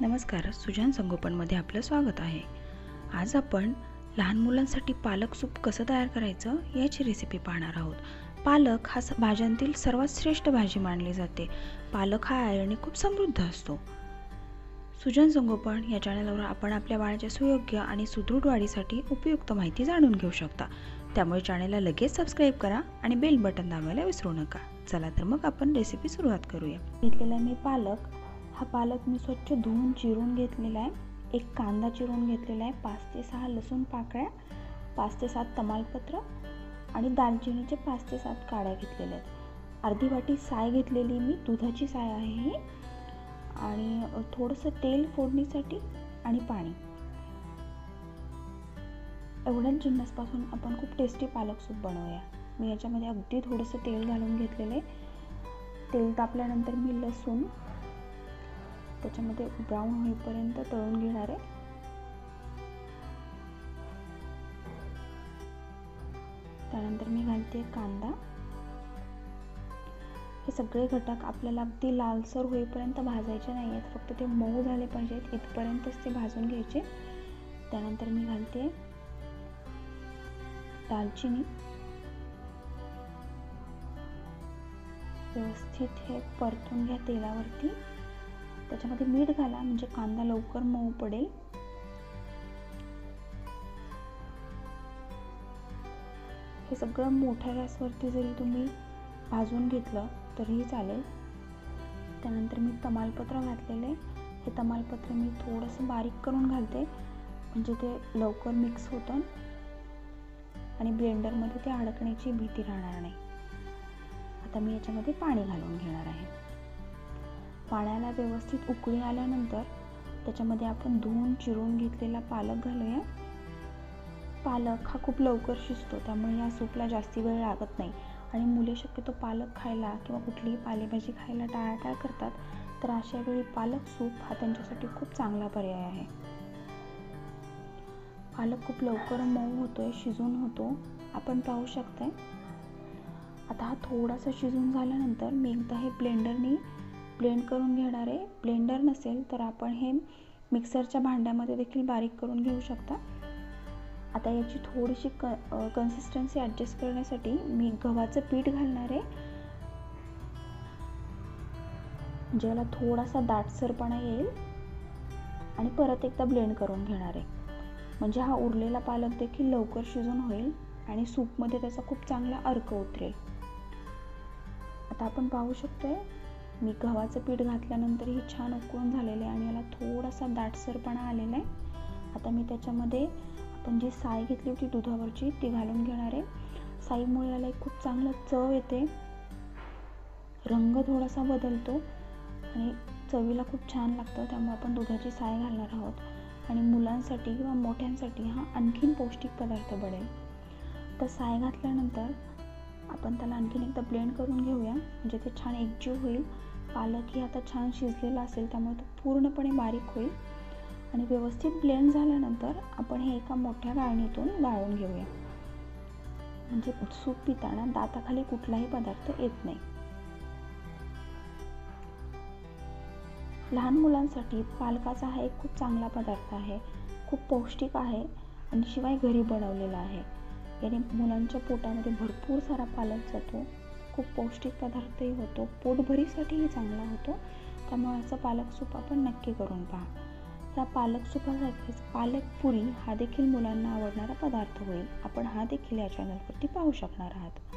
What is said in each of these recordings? नमस्कार, सुजान संगोपनमध्ये आपलं स्वागत आहे। आज आपण लहान मुलांसाठी पालक सूप कसं तयार करायचं याची रेसिपी पाहणार आहोत। पालक हा भाज्यांतील सर्वात श्रेष्ठ भाजी मानली जाते। पालक हा आयर्नने खूप समृद्ध असतो। सुजन संगोपन या चॅनलवर आपण आपल्या बाळाच्या सुयोग्य आणि सुदृढ वाढीसाठी उपयुक्त माहिती जाणून घेऊ शकता। त्यामुळे चॅनलला लगेच सबस्क्राईब करा आणि बेल बटन दाबायला विसरू नका। चला तर मग आपण रेसिपी सुरुवात करूया। घेतलेला मी पालक हा पालक मी स्वच्छ धुवून चिरून घेतलेला आहे। एक कांदा चिरून घेतलेला आहे, 5 ते 6 लसूण पाकळ्या, 5 ते 7 तमालपत्र आणि दालचिनीचे 5 ते 7 काड्या घेतलेल्या आहेत। अर्धी वाटी साय घेतलेली मी, दुधाची साय आहे ही, आणि थोडंसं तेल फोडणीसाठी आणि पाणी। एवढ्या जिन्नसपासून आपण खूप टेस्टी पालक सूप बनवूया। मी याच्यामध्ये अगदी थोडंसं तेल घालून घेतलेले। तेल तापल्यानंतर मी लसूण त्याच्यामध्ये ब्राऊन होईपर्यंत तळून घेणार आहे। त्यानंतर मी घालते कांदा। हे सगळे घटक आपल्याला अगदी लालसर होईपर्यंत भाजायचे नाही आहेत, फक्त ते मऊ झाले पाहिजेत इथपर्यंतच ते भाजून घ्यायचे। त्यानंतर मी घालते दालचिनी। व्यवस्थित हे परतून घ्या तेलावरती। त्याच्यामध्ये मीठ घाला म्हणजे कांदा लवकर मऊ पडेल। हे सगळं मोठ्या गॅसवरती जरी तुम्ही भाजून घेतलं तरीही चालेल। त्यानंतर मी तमालपत्र घातलेले। हे तमालपत्र मी थोडंसं बारीक करून घालते म्हणजे ते लवकर मिक्स होतं आणि ब्लेंडरमध्ये ते अडकण्याची भीती राहणार नाही। आता मी याच्यामध्ये पाणी घालून घेणार आहे। पाण्याला व्यवस्थित उकळी आल्यानंतर त्याच्यामध्ये आपण धुवून चिरून घेतलेला पालक घालूया। पालक हा खूप लवकर शिजतो, त्यामुळे या सूपला जास्ती वेळ लागत नाही। आणि मुले शक्यतो पालक खायला किंवा कुठलीही पालेभाजी खायला टाळाटाळ करतात, तर अशा वेळी पालक सूप हा त्यांच्यासाठी खूप चांगला पर्याय आहे। पालक खूप लवकर मऊ होतोय, शिजून होतो, आपण पाहू शकताय। आता हा थोडासा शिजून झाल्यानंतर मी एकदा हे ब्लेंडरनी ब्लेंड करून घेणार आहे। ब्लेंडर नसेल तर आपण हे मिक्सरच्या भांड्यामध्ये देखील बारीक करून घेऊ शकता। आता याची थोडीशी कन्सिस्टन्सी ॲडजस्ट करण्यासाठी मी गव्हाचं पीठ घालणार आहे, ज्याला थोडासा दाटसरपणा येईल, आणि परत एकदा ब्लेंड करून घेणार आहे। म्हणजे हा उरलेला पालक देखील लवकर शिजून होईल आणि सूपमध्ये त्याचा खूप चांगला अर्क उतरेल। आता आपण पाहू शकतोय मी गव्हाचं पीठ घातल्यानंतर ही छान उकळून झालेलं आहे आणि याला थोडासा दाटसरपणा आलेला आहे। आता मी त्याच्यामध्ये आपण जी साय घेतली होती दुधावरची ती घालून घेणार आहे। साईमुळे याला एक खूप चांगला चव येते, रंग थोडासा बदलतो आणि चवीला खूप छान लागतं। त्यामुळे आपण दुधाची साय घालणार आहोत आणि मुलांसाठी किंवा मोठ्यांसाठी हा आणखीन पौष्टिक पदार्थ बनेल। तर साय घातल्यानंतर आपण त्याला आणखीन एकदा ब्लेंड करून घेऊया म्हणजे ते छान एकजीव होईल। पालक ही आता छान शिजलेला असेल त्यामुळे तो पूर्णपणे बारीक होईल। आणि व्यवस्थित ब्लेंड झाल्यानंतर आपण हे एका मोठ्या गाळणीतून गाळून घेऊया म्हणजे सूप पिताना दाताखाली कुठलाही पदार्थ येत नाही। लहान मुलांसाठी पालकाचा हा एक खूप चांगला पदार्थ आहे, खूप पौष्टिक आहे आणि शिवाय घरी बनवलेला आहे। याने मुलांच्या पोटामध्ये भरपूर सारा पालक जातो, खूप पौष्टिक पदार्थही होतो, पोटभरीसाठीही चांगला होतो। त्यामुळे असं पालक सूप आपण नक्की करून पहा। या पालक सूपासारखेच पालकपुरी हा देखील मुलांना आवडणारा पदार्थ होईल। आपण हा देखील या चॅनलवरती पाहू शकणार आहात।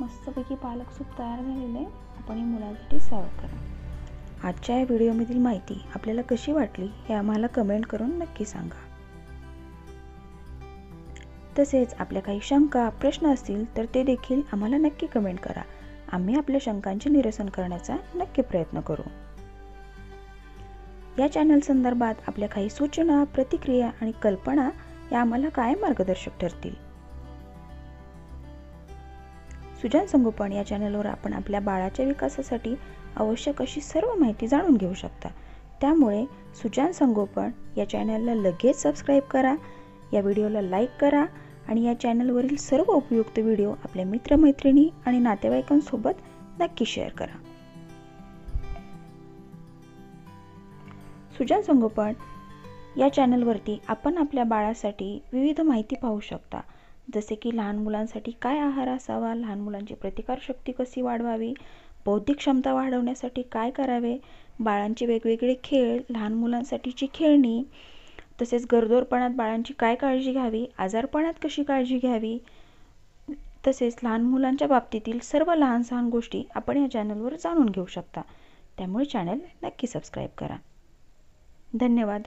मस्तपैकी पालक सूप तयार झालेलं आहे, आपण हे मुलांसाठी सर्व करा। आजच्या या व्हिडिओमधील माहिती आपल्याला कशी वाटली हे आम्हाला कमेंट करून नक्की सांगा। तसेच आपल्या काही शंका प्रश्न असतील तर ते देखील आम्हाला नक्की कमेंट करा। आम्ही आपल्या शंकांचे निरसन करण्याचा नक्की प्रयत्न करू। या चॅनल संदर्भात आपल्या काही सूचना, प्रतिक्रिया आणि कल्पना या आम्हाला काय मार्गदर्शक ठरतील। सुजन संगोपन या चॅनलवर आपण आपल्या बाळाच्या विकासासाठी आवश्यक अशी सर्व माहिती जाणून घेऊ शकता। त्यामुळे सुजन संगोपन या चॅनलला लगेच सबस्क्राईब करा, या व्हिडिओला लाईक करा आणि या चॅनलवरील सर्व उपयुक्त व्हिडिओ आपल्या मित्रमैत्रिणी आणि नातेवाईकांसोबत नक्की शेअर करा। सुजन संगोपन या चॅनलवरती आपण आपल्या बाळासाठी विविध माहिती पाहू शकता, जसे की लहान मुलांसाठी काय आहार असावा, लहान मुलांची प्रतिकारशक्ती कशी वाढवावी, बौद्धिक क्षमता वाढवण्यासाठी काय करावे, बाळांचे वेगवेगळे खेळ, लहान मुलांसाठीची खेळणी, तसेच गरोदरपणात बाळांची काय काळजी घ्यावी, आजारपणात कशी काळजी घ्यावी, तसेच लहान मुलांच्या बाबतीतील सर्व लहान सहान गोष्टी आपण या चॅनलवर जाणून घेऊ शकता. त्यामुळे चॅनल नक्की सबस्क्राईब करा. धन्यवाद.